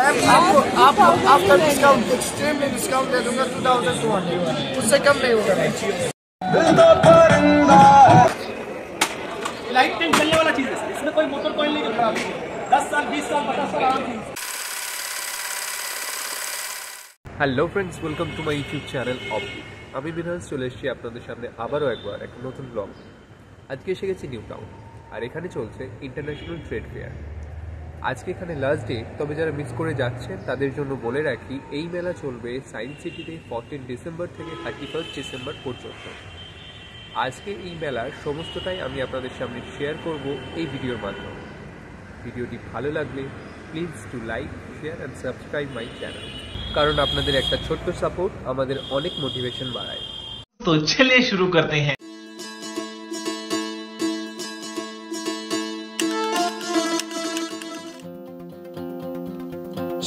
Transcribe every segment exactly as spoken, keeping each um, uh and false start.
आपको आप आपका डिस्काउंट एक्सट्रीमली डिस्काउंट दे दूंगा टू थाउजेंड टू हंड्रेड उससे कम नहीं होगा। लाइफ टाइम चलने वाला चीज है, इसमें कोई मोटर कॉइल नहीं खराब होगी, दस साल बीस साल पचास साल आराम से। Hello friends, welcome to my YouTube channel oblique. আমি বিনাস চলে এসেছি আপনাদের সামনে আবারও একবার একটা নতুন ব্লগ। আজকে এসে গেছি নিউ টাউন, আর এখানে চলছে ইন্টারন্যাশনাল ট্রেড ফেয়ার। আজকে এখানে লাস্ট ডে, তবে যারা মিস করে যাচ্ছেন তাদের জন্য বলে রাখি, এই মেলা চলবে সায়েন্স সিটিতে ফোরটিন ডিসেম্বর থেকে থার্টি ফার্স্ট ডিসেম্বর পর্যন্ত। আজকে এই মেলার সমস্তটাই আমি আপনাদের সামনে শেয়ার করব এই ভিডিওর মাধ্যমে। ভিডিওটি ভালো লাগলে please two like share and subscribe my channel, কারণ আপনাদের একটা ছোট্ট সাপোর্ট আমাদের অনেক মোটিভেশন বাড়ায়। তো চলে শুরু করতে হ্যাঁ।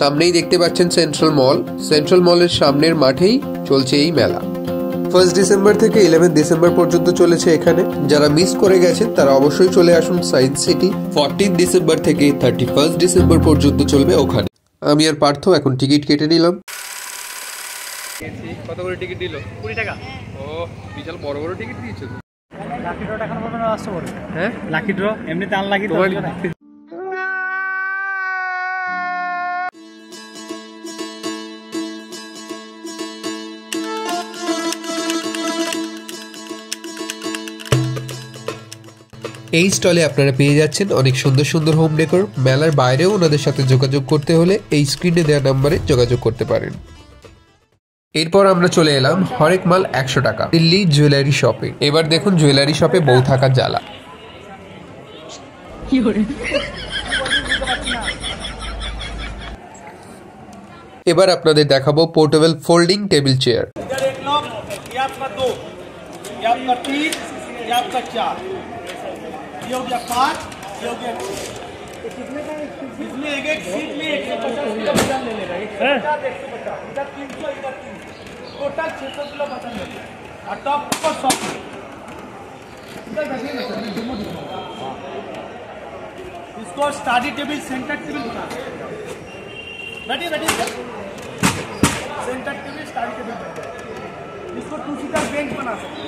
সামনেই দেখতে পাচ্ছেন সেন্ট্রাল মল, সেন্ট্রাল মলের সামনের মাঠেই চলছে এই মেলা। ফার্স্ট ডিসেম্বর থেকে ইলেভেন ডিসেম্বর পর্যন্ত চলেছে এখানে। যারা মিস করে গেছেন তারা অবশ্যই চলে আসুন সায়েন্স সিটি। ফোরটিন ডিসেম্বর থেকে থার্টি ফার্স্ট ডিসেম্বর পর্যন্ত চলবে ওখানে। আমি আর পার্থ এখন টিকিট কেটে নিলাম। কত করে টিকিট দিল? কুড়ি টাকা। ও বিশাল বড় বড় টিকিট দিয়েছে। লাকি ড্র টাকা বলবেন আটশো করে। হ্যাঁ লাকি ড্র এমনিতে আন লাগি তো। এই স্টলে আপনারা পেয়ে যাচ্ছেন অনেক সুন্দর সুন্দর হোম ডেকোর। মেলার বাইরেও ওনাদের সাথে যোগাযোগ করতে হলে এই স্ক্রিনে দেওয়া নাম্বারে যোগাযোগ করতে পারেন। এরপর আমরা চলে এলাম হরেক মাল একশো টাকা দিল্লি জুয়েলারি শপে। এবার দেখুন জুয়েলারি শপে বউ থাকার জ্বালা। এবার আপনাদের দেখাবো পোর্টেবল ফোল্ডিং টেবিল চেয়ার। ये हो गया पाँच, ये हो गया इसमें एक एक सीट में एक सौ पचास किलो वजन ले लेगा। एक सौ पचास इधर तीन सौ इधर तीन सौ टोटल छः सौ किलो वजन ले लेगा। और टॉप पर सौ इसको स्टडी टेबल सेंटर टेबल बैठिए बैठिए सेंटर टेबल स्टडी टेबल इसको टू सीटर बेंच बना सकते।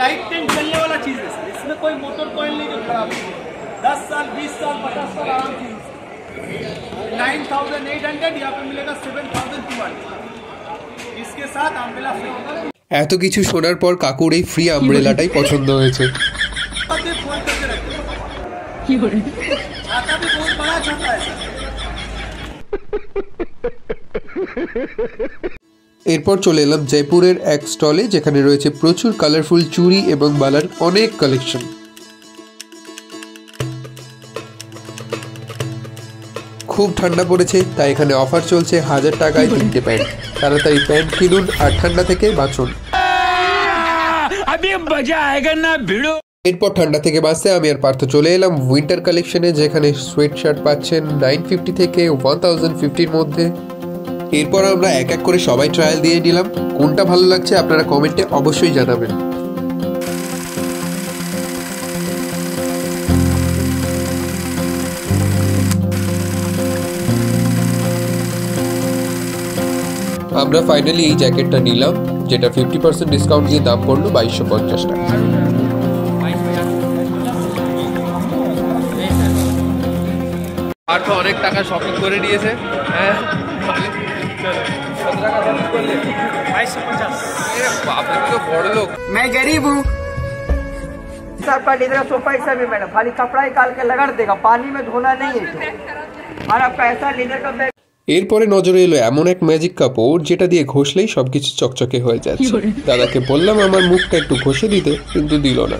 लाइफ टाइम चलने वाला चीज है, इसमें कोई मोटर कॉइल नहीं जो खराब होगी, दस साल बीस साल पचास साल आराम से। नाइन थाउजेंड एट हंड्रेड यहाँ पे मिलेगा सेवन थाउजेंड टू हंड्रेड इसके साथ अम्ब्रेला फ्री होगा। এত কিছু শোনার পর কাকুর এই ফ্রি আমব্রেলাটাই পছন্দ হয়েছে। আপনি ফোন करके रखिए কি করে आता भी बहुत बड़ा चाहता है। এরপর চলে এলাম জয়পুরের এক স্টলে, যেখানে রয়েছে প্রচুর কালারফুল চুড়ি এবং বালার অনেক কালেকশন। খুব ঠান্ডা পড়েছে, তাই এখানে অফার চলছে হাজার টাকায় তিনটে প্যান্ট। তাড়াতাড়ি প্যান্ট কিনুন আর ঠান্ডা থেকে বাঁচুন। এরপর ঠান্ডা থেকে বাঁচতে আমি আর পার্থ চলে এলাম উইন্টার কালেকশনে, যেখানে সোয়েট শার্ট পাচ্ছেন নাইন ফিফটি থেকে ওয়ান থাউজেন্ড ফিফটির মধ্যে। এরপর আমরা এক এক করে সবাই ট্রায়াল দিয়ে নিলাম। কোনটা ভালো লাগছে আপনারা কমেন্টে অবশ্যই জানাবেন। আমরা ফাইনালি এই জ্যাকেটটা নিলাম, যেটা ফিফটি পার্সেন্ট ডিসকাউন্ট দিয়ে দাম পড়লো বাইশশো পঞ্চাশ টাকা। আর তো অনেক টাকা শপিং করে নিয়েছে। হ্যাঁ मैं गरीब हूँ। सोफा ऐसा भी मैडम खाली कपड़ा निकाल के लगा देगा, पानी में धोना नहीं है। हमारा पैसा लीडर का बैग। এরপরে নজরে এলো এমন এক ম্যাজিক কাপড়, যেটা দিয়ে ঘষলেই সবকিছু চকচকে হয়ে যাচ্ছে। দাদাকে বললাম আমার মুখটা একটু ঘষে দিতে, কিন্তু দিল না।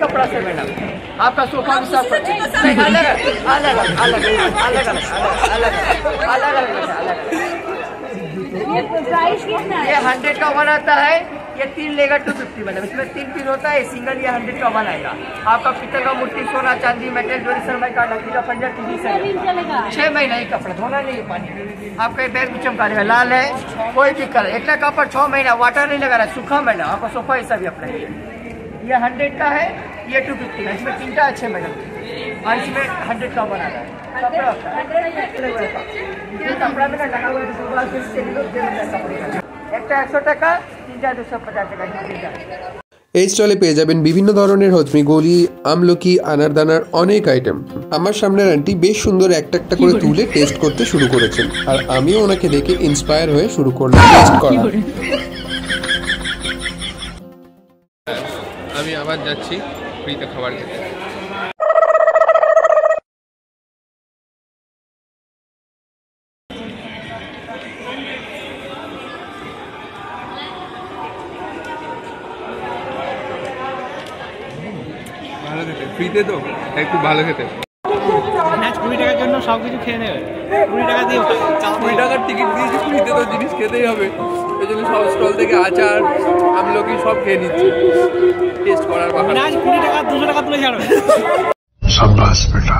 कपड़ा से मैडम आपका सोफा भी साफ अलग अलग अलग अलग अलग अलग अलग। ये प्राइस कितना है? ये हंड्रेड का वन आता है, ये तीन लेगा टू फिफ्टी। मैडम इसमें तीन पीस होता है, सिंगल या हंड्रेड का वन आएगा। आपका पीतल का मूर्ति, सोना चांदी, मेटल ज्वेलरी, सरमाई का, लकड़ी का फंजर, टीवी से छह महीना ही कपड़ा धोना नहीं पानी। आपका बैग भी चमका लाल है, कोई भी कलर। एक कपड़ा छह महीना वाटर नहीं लगा रहा, सूखा महीना। आपका सोफा ऐसा भी अपना ये हंड्रेड का है, ये टू फिफ्टी का। इसमें तीनटा अच्छे मैडम और इसमें हंड्रेड का बना रहा है। कपड़ा में একটা একশো টাকা, তিনটা দুশো পঞ্চাশ টাকা। এই স্টলে পেয়ে যাবেন বিভিন্ন ধরনের হজমি, গোলি, আমলকি, আনারদানার অনেক আইটেম। আমার সামনের আন্টি বেশ সুন্দর একটা একটা করে তুলে টেস্ট করতে শুরু করেছেন, আর আমিও ওনাকে দেখে ইন্সপায়ার হয়ে শুরু করলাম টেস্ট করা। আমি আবার যাচ্ছি ফ্রিতে খাবার খেতে। ফ্রিতে তো একটু ভালো খেতে কুড়ি টাকার জন্য সবকিছু খেয়ে নেবে। কুড়ি টাকা দিয়ে কুড়ি টাকার টিকিট দিয়েছি, ফ্রিতে তো জিনিস খেতেই হবে। ওই জন্য সব স্টল থেকে আচার, আমলকি সব খেয়ে নিচ্ছি টেস্ট করার বাহানায়। না কুড়ি টাকা দুশো টাকা তুলে ছাড়বে। শাবাশ বেটা,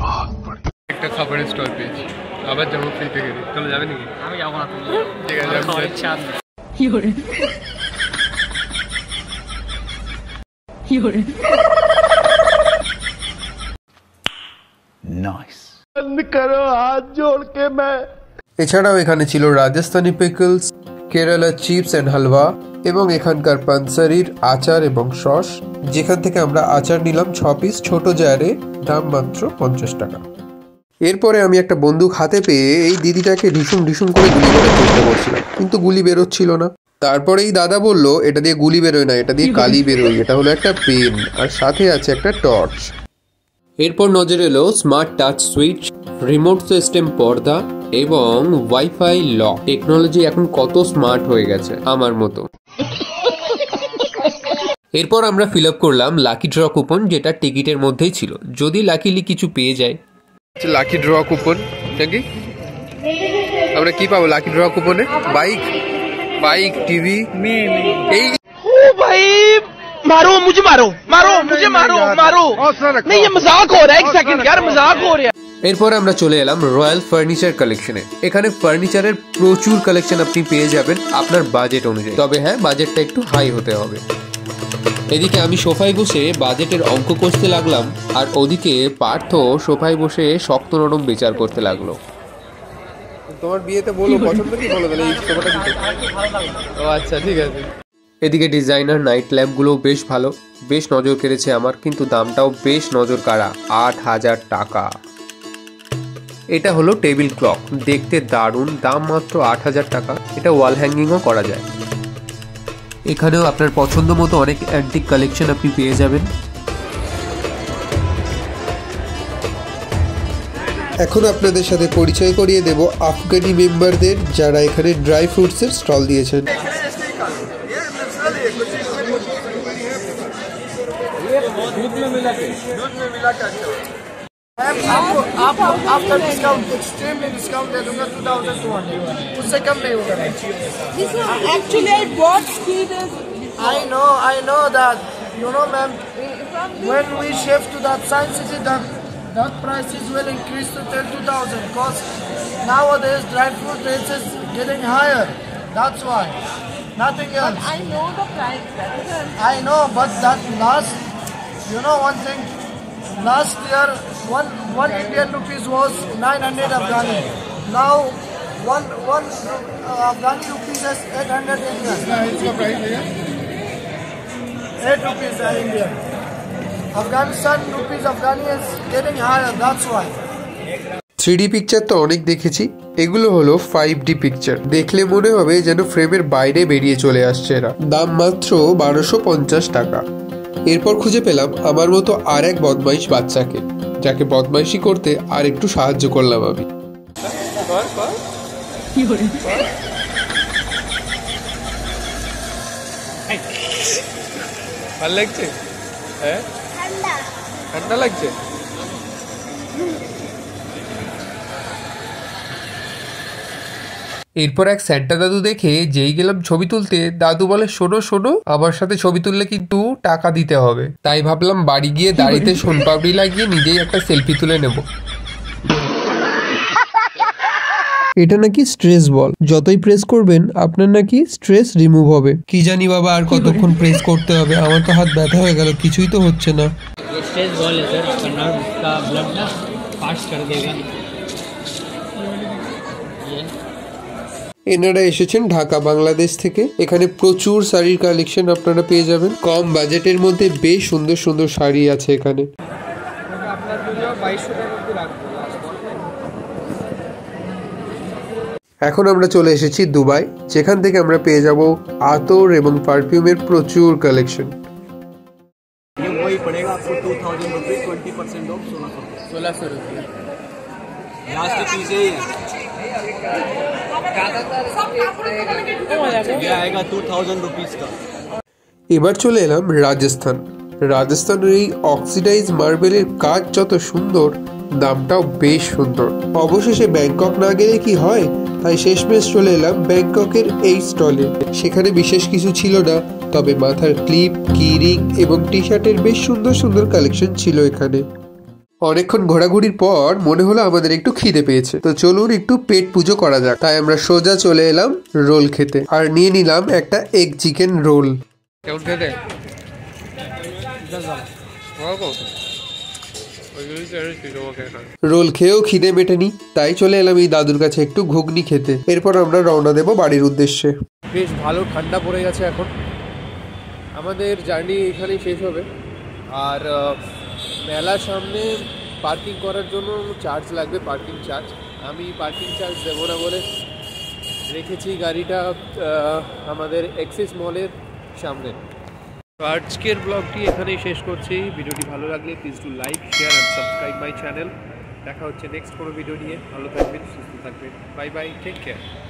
বহুত বড় একটা খাবারের স্টল পেয়েছি। আবার যাবো ফ্রিতে গেলে। চলো যাবে নাকি? আমি যাবো না, তুমি ঠিক আছে? যাবো ইচ্ছা কি করে কি করে এছাড়াও এখানে ছিল Rajasthani pickles, Kerala chips and halwa এবং এখানকার পানসারির আচার এবং সস। যেখান থেকে আমরা আচার নিলাম ছ পিস ছোট জারে, দাম মাত্র পঞ্চাশ টাকা। এরপরে আমি একটা বন্দুক হাতে পেয়ে এই দিদিটাকে ঢিসুম ঢিসুম করে গুলি করার চেষ্টা করছিলাম, কিন্তু গুলি বেরোচ্ছিল না। তারপরে এই দাদা বললো এটা দিয়ে গুলি বেরোয় না, এটা দিয়ে কালি বেরোয়। এটা হলো একটা পেন আর সাথে আছে একটা টর্চ। এরপর নজর এলো smart touch switch, remote system পর্দা এবং ওয়াইফাই লক। টেকনোলজি এখন কত স্মার্ট হয়ে গেছে আমার মতো। এরপর আমরা ফিল আপ করলাম লাকি ড্র কুপন, যেটা টিকিটের মধ্যেই ছিল, যদি লাকিলি কিছু পেয়ে যায়। লাকি ড্র কুপন নাকি? আমরা কি পাবো লাকি ড্র কুপনে? Bike, bike, TV. এই ও ভাই मारो मुझे, मारो मारो मुझे, मारो मारो नहीं, ये मजाक हो रहा है। एक सेकंड यार, मजाक हो रहा है। এরপর আমরা চলে এলাম রয়্যাল ফার্নিচার কালেকশনে। এখানে ফার্নিচারের প্রচুর কালেকশন আপনি পেয়ে যাবেন আপনার বাজেট অনুযায়ী, তবে হ্যাঁ বাজেটটা একটু হাই হতে হবে। এদিকে আমি সোফায় বসে বাজেটের অঙ্ক করতে লাগলাম, আর ওদিকে পার্থ সোফায় বসে শক্ত নরম বিচার করতে লাগলো। তোমার বিয়েতে বলো পছন্দ কি বলো তাহলে এই সোফাটা দিতে। ও আচ্ছা ঠিক আছে। এদিকে ডিজাইনার নাইট ল্যাম্পগুলো বেশ ভালো, বেশ নজর কেড়েছে আমার, কিন্তু দামটাও বেশ নজর কাড়া, আট হাজার টাকা। এটা হলো টেবিল ক্লক, দেখতে দারুণ, দাম মাত্র আট হাজার টাকা। এটা ওয়াল হ্যাঙ্গিংও করা যায়। এখানেও আপনার পছন্দ মতো অনেক অ্যান্টিক কালেকশন আপনি পেয়ে যাবেন। এখন আপনাদের সাথে পরিচয় করিয়ে দেব আফগানি মেম্বারদের, যারা এখানে ড্রাই ফ্রুটসের স্টল দিয়েছেন। I know, I know that, you know, ma'am, when we shift to that science city, that price is well increased to thirty two thousand, because nowadays dry food prices getting higher. That's why. Nothing else. I know the price. I know, but that last. You know one thing, last year one one Indian rupees was nine hundred Afghani. Now one one uh, Afghani rupees is eight hundred Indian. Iska price hai eight rupees hai India. Afghanistan rupees Afghani is getting higher. That's why. Three D picture to onek dekhechi. এগুলো হলো five D picture, দেখলে মনে হবে যেন ফ্রেমের বাইরে বেরিয়ে চলে আসছে এরা। দাম মাত্র বারোশো পঞ্চাশ টাকা। এরপর খুঁজে পেলাম আমার মতো আর এক বদমাইশ বাচ্চাকে, যাকে বদমাইশি করতে আর একটু সাহায্য করলাম আমি। ভালো লাগছে? হ্যাঁ ঠান্ডা লাগছে। এরপর এক স্যান্টা দাদু দেখে যেই গেলাম ছবি তুলতে, দাদু বলে শোনো শোনো আমার সাথে ছবি তুললে কিন্তু টাকা দিতে হবে। তাই ভাবলাম বাড়ি গিয়ে দাড়িতে সোনপাপড়ি লাগিয়ে নিজেই একটা সেলফি তুলে নেব। এটা নাকি স্ট্রেস বল, যতই প্রেস করবেন আপনার নাকি স্ট্রেস রিমুভ হবে। কি জানি বাবা আর কতক্ষণ প্রেস করতে হবে, আমার তো হাত ব্যথা হয়ে গেল, কিছুই তো হচ্ছে না। স্ট্রেস বল है सर, नर्व का ब्लड ना फास्ट कर देगा। এনারা এসেছেন ঢাকা বাংলাদেশ থেকে। এখানে প্রচুর শাড়ির কালেকশন আপনারা পেয়ে যাবেন, কম বাজেটের মধ্যে বেশ সুন্দর সুন্দর শাড়ি আছে এখানে। এখন আমরা চলে এসেছি দুবাই, যেখান থেকে আমরা পেয়ে যাব আতর এবং পারফিউমের প্রচুর কালেকশন। এবার চলে এলাম রাজস্থান। রাজস্থানের এই অক্সিডাইজ মার্বেলের কাজ যত সুন্দর, দামটাও বেশ সুন্দর। অবশেষে ব্যাংকক না গেলে কি হয়, তাই শেষমেশ চলে এলাম ব্যাংককের এই স্টলে। সেখানে বিশেষ কিছু ছিল না, তবে মাথার ক্লিপ, কিরিং এবং টি শার্টের বেশ সুন্দর সুন্দর কালেকশন ছিল এখানে। অনেকক্ষণ ঘোরাঘুরির পর মনে হলো আমাদের একটু খিদে পেয়েছে, তো চলুন একটু পেট পুজো করা যাক। তাই আমরা সোজা চলে এলাম রোল খেতে, আর নিয়ে নিলাম একটা এগ চিকেন রোল। রোল খেয়েও খিদে মেটেনি, তাই চলে এলাম এই দাদুর কাছে একটু ঘুগনি খেতে। এরপর আমরা রওনা দেব বাড়ির উদ্দেশ্যে। বেশ ভালো ঠান্ডা পড়ে গেছে, এখন আমাদের জার্নি এখানেই শেষ হবে। আর মেলার সামনে পার্কিং করার জন্য চার্জ লাগবে, পার্কিং চার্জ। আমি পার্কিং চার্জ দেবো না বলে রেখেছি গাড়িটা আমাদের অ্যাক্সিস মলের সামনে। তো আজকের ব্লগটি এখানেই শেষ করছি। ভিডিওটি ভালো লাগলে please do like, share and subscribe my channel. দেখা হচ্ছে নেক্সট কোনো ভিডিও নিয়ে। ভালো থাকবেন, সুস্থ থাকবেন। Bye bye, take care.